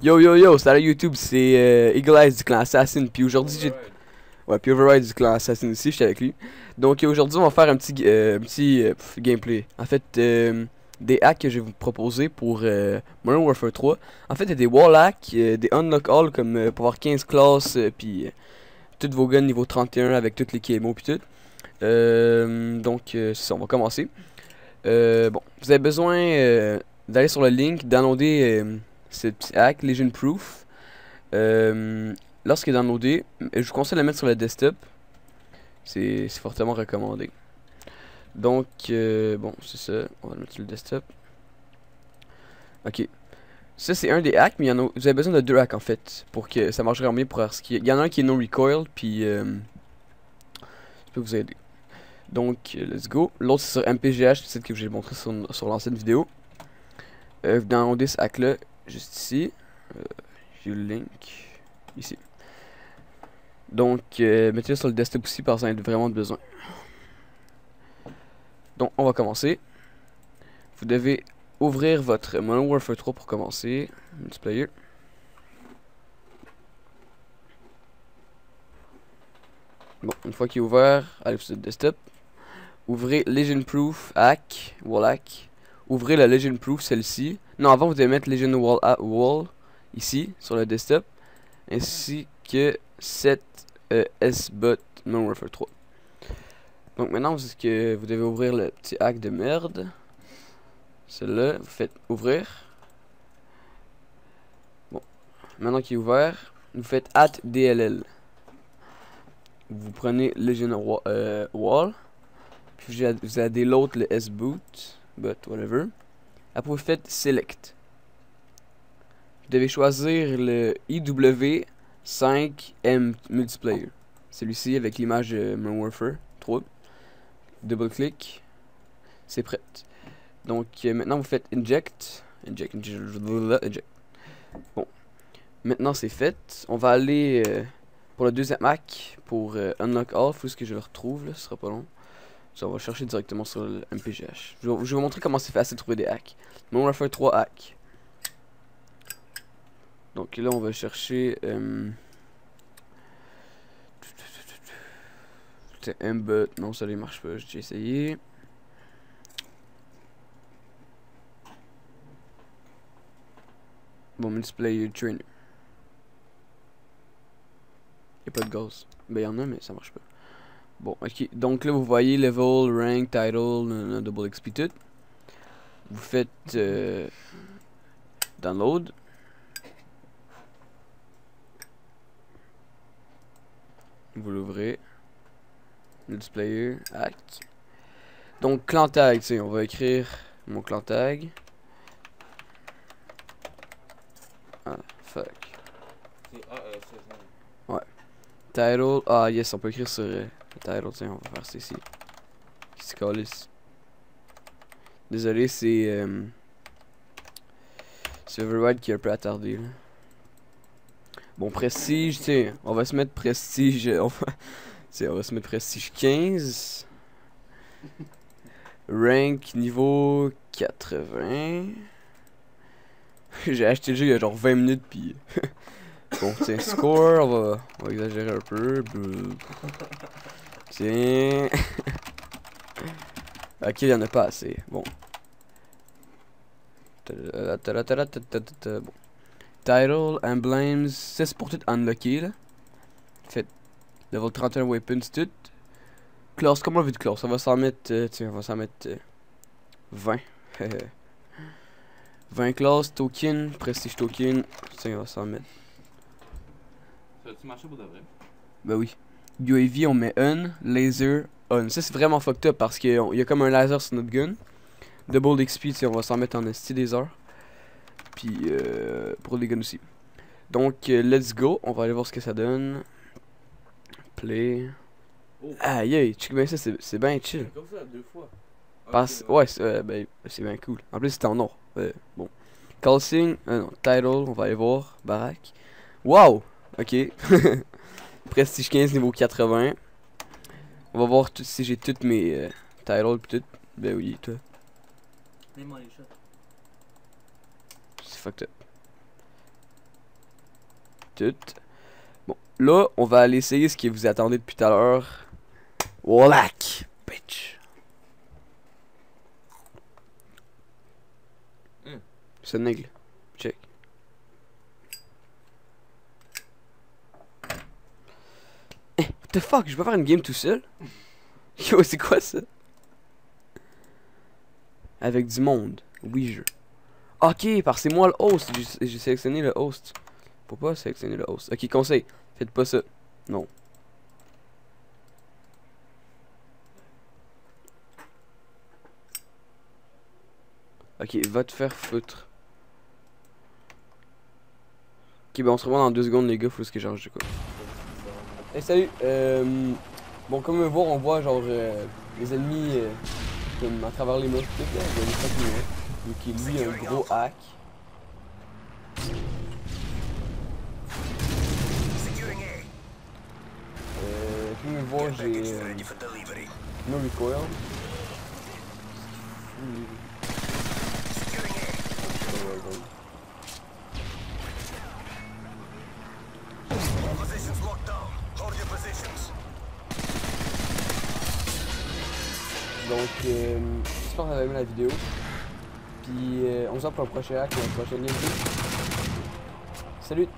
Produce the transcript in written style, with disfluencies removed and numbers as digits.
Yo yo yo, salut YouTube, c'est Eagle Eyes du clan Assassin. Puis aujourd'hui, j'ai. Ouais, puis Override du clan Assassin aussi, j'étais avec lui. Donc aujourd'hui, on va faire un petit, gameplay. En fait, des hacks que je vais vous proposer pour Modern Warfare 3. En fait, il y a des wall hacks, des unlock all, comme pour avoir 15 classes, puis toutes vos guns niveau 31 avec toutes les KMO, puis tout. Donc c'est ça, on va commencer. Bon, vous avez besoin d'aller sur le link, downloader ce petit hack, Legion Proof. Lorsqu'il est downloadé, je vous conseille de le mettre sur le desktop. C'est fortement recommandé. Donc, bon, c'est ça. On va le mettre sur le desktop. Ok. Ça, c'est un des hacks, mais vous avez besoin de deux hacks en fait. Pour que ça marche vraiment bien. Il y en a un qui est no recoil, puis je peux vous aider. Donc, let's go. L'autre, c'est sur MPGH, c'est celle que je vous ai montré sur l'ancienne vidéo. Vous downloadez ce hack là, juste ici. J'ai le link ici. Donc, mettez-le sur le desktop aussi parce qu'on a vraiment besoin. Donc, on va commencer. Vous devez ouvrir votre Modern Warfare 3 pour commencer. Multiplayer. Bon, une fois qu'il est ouvert, allez sur le desktop. Ouvrez Legion Proof, Hack, Wall Hack. Ouvrez la Legion Proof, celle-ci. Non, avant, vous devez mettre Legion Wall ici, sur le desktop. Ainsi que cette S-Bot No Refer 3. Donc maintenant, vous devez ouvrir le petit hack de merde. Celle-là, vous faites ouvrir. Bon, maintenant qu'il est ouvert, vous faites @dll. Vous prenez Legion Wall. Puis vous addez l'autre, le S-Boot. But whatever. Après, vous faites Select. Vous devez choisir le IW5M Multiplayer. Celui-ci avec l'image Modern Warfare 3. Double-click. C'est prêt. Donc maintenant, vous faites Inject. Inject. Bon. Maintenant, c'est fait. On va aller pour le deuxième hack. Pour Unlock All. Faut que je le retrouve. Là. Ce sera pas long. Ça, on va chercher directement sur le MPGH. Je vais vous montrer comment c'est facile de trouver des hacks. Mais on va faire 3 hacks. Donc là, on va chercher. M-Bot. Non, ça ne marche pas. J'ai essayé. Bon, multiplayer trainer. Il n'y a pas de gaz. Ben, il y en a, mais ça marche pas. Bon, ok. Donc là, vous voyez level, rank, title, double XP, tout. Vous faites download. Vous l'ouvrez. Multiplayer, hack. Donc, clan tag, tu sais, on va écrire mon clan tag. Ah, fuck. Ouais. Title, ah yes, on peut écrire sur le title, tiens, on va faire ceci. Qu'est-ce qu'on lisse? Désolé, c'est Override qui est un peu attardé. Là. Bon, prestige, tiens, on va se mettre prestige. On va se mettre prestige 15. Rank niveau 80. J'ai acheté le jeu il y a genre 20 minutes, puis. Bon, tiens, score, on va exagérer un peu. Tiens. Ok, il n'y en a pas assez. Bon. Bon. Title, emblems, c'est pour tout unlocker là. Faites level 31 weapons, tout. Classe, comment on veut de classe? On va s'en mettre, tiens, on va s'en mettre 20. 20 classes, token, prestige token, tiens, on va s'en mettre. Ça a-tu marché pour de vrai? Ben oui. UAV, on met on, laser, on. Ça, c'est vraiment fucked up parce qu'il y a comme un laser sur notre gun. Double XP, on va s'en mettre en esti des heures. Puis pour les guns aussi. Donc, let's go. On va aller voir ce que ça donne. Play. Oh. Ah, yeah, check bien ça, c'est bien chill. Comme ça, deux fois. Parce, okay, ouais, c'est bien cool. En plus, c'est en or. Bon. Calling, non, title, on va aller voir. Barack. Wow! Ok. Prestige 15, niveau 80. On va voir si j'ai toutes mes titles pis tout. Ben oui, toi. C'est fucked up. Tout. Bon, là, on va aller essayer ce que vous attendez depuis tout à l'heure. Wallack, bitch. C'est une aigle. Check. Hey, what the fuck, je peux faire une game tout seul? Yo, c'est quoi ça? Avec du monde. Oui, je. Ok, parce que c'est moi le host. J'ai sélectionné le host. Faut pas sélectionner le host. Ok, conseil. Faites pas ça. Non. Ok, va te faire foutre. Ok, ben on se revoit dans 2 secondes, les gars. Faut ce que j'arrange de quoi. Hey, salut. Bon, comme vous voyez, on voit genre les ennemis comme à travers les murs. Qui lui a un gros hack. Comme vous voyez, j'ai no recoil. Donc, j'espère que vous avez aimé la vidéo. Puis, on se voit pour le prochain hack et le prochain gameplay. Salut!